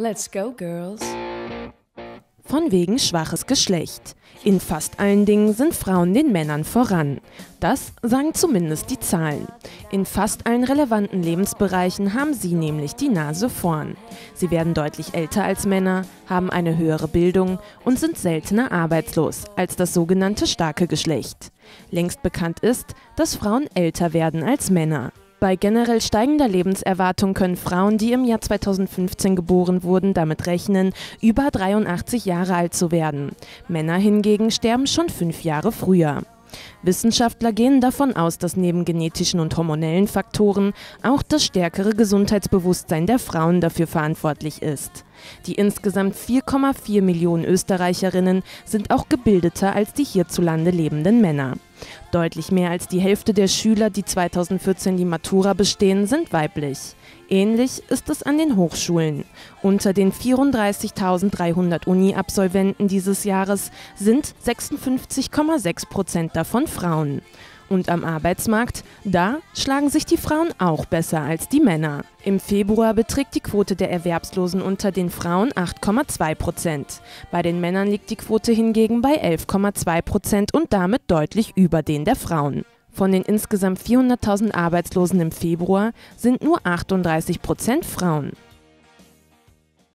Let's go, girls! Von wegen schwaches Geschlecht. In fast allen Dingen sind Frauen den Männern voran. Das sagen zumindest die Zahlen. In fast allen relevanten Lebensbereichen haben sie nämlich die Nase vorn. Sie werden deutlich älter als Männer, haben eine höhere Bildung und sind seltener arbeitslos als das sogenannte starke Geschlecht. Längst bekannt ist, dass Frauen älter werden als Männer. Bei generell steigender Lebenserwartung können Frauen, die im Jahr 2015 geboren wurden, damit rechnen, über 83 Jahre alt zu werden. Männer hingegen sterben schon 5 Jahre früher. Wissenschaftler gehen davon aus, dass neben genetischen und hormonellen Faktoren auch das stärkere Gesundheitsbewusstsein der Frauen dafür verantwortlich ist. Die insgesamt 4,4 Millionen Österreicherinnen sind auch gebildeter als die hierzulande lebenden Männer. Deutlich mehr als die Hälfte der Schüler, die 2014 die Matura bestehen, sind weiblich. Ähnlich ist es an den Hochschulen. Unter den 34.300 Uni-Absolventen dieses Jahres sind 56,6% davon Frauen. Und am Arbeitsmarkt, da schlagen sich die Frauen auch besser als die Männer. Im Februar beträgt die Quote der Erwerbslosen unter den Frauen 8,2%. Bei den Männern liegt die Quote hingegen bei 11,2% und damit deutlich über den der Frauen. Von den insgesamt 400.000 Arbeitslosen im Februar sind nur 38% Frauen.